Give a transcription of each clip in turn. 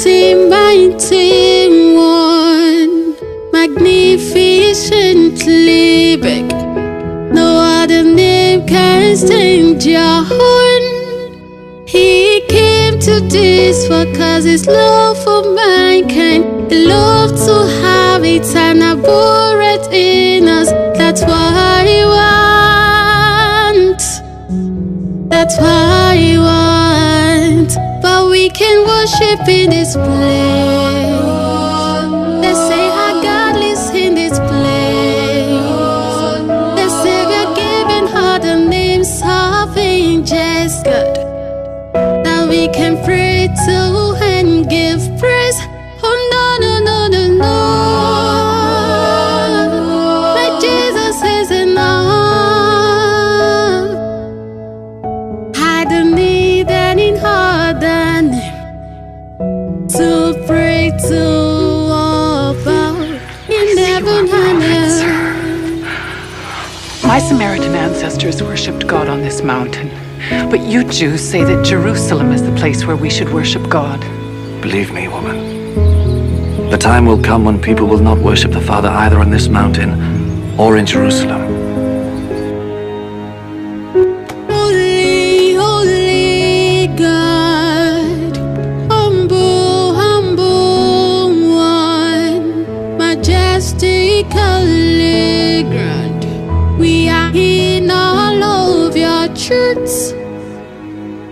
team by team one, magnificently big. No other name can stand your own. He came to this world cause his love for mankind. He loved to have it and abhorred in us. That's what he wants. That's what he wants. But we can worship in this place. They say our God lives in this place. They say we are giving her the names of angels, God, that we can pray to and give praise. Oh no, no, no, no, no. My Jesus is enough. I don't need any other name to pray to about in heaven and earth. My Samaritan ancestors worshipped God on this mountain, but you Jews say that Jerusalem is the place where we should worship God. Believe me, woman, the time will come when people will not worship the Father either on this mountain or in Jerusalem. We are in all of your truths.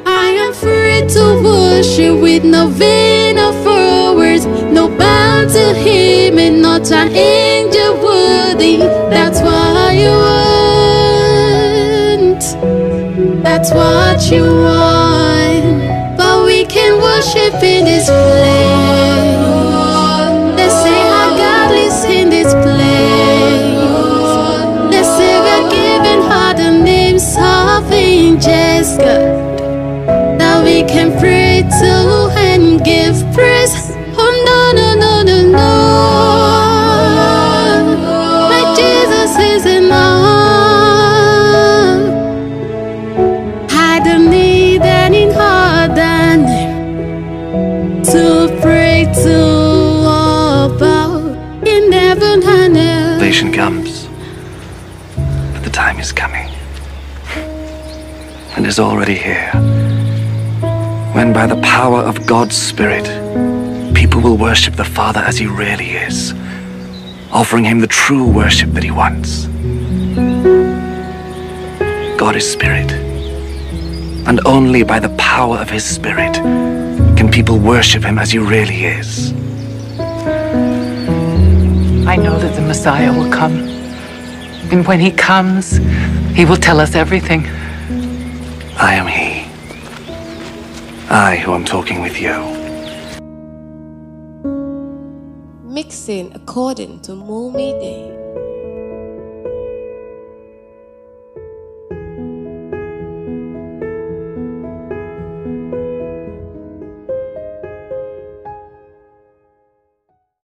I am free to worship with no vain of words, no bound to him and not an angel worthy. That's what you want. That's what you want. But we can worship in this place. Just God, that we can pray to and give praise. Oh no, no, no, no, no. My Jesus is enough. I don't need any other name to pray to about in heaven and earth. Salvation comes, but the time is coming and is already here, when by the power of God's Spirit, people will worship the Father as he really is, offering him the true worship that he wants. God is Spirit, and only by the power of his Spirit can people worship him as he really is. I know that the Messiah will come, and when he comes, he will tell us everything. I am he. I who am talking with you. Mixing according to Momi Day.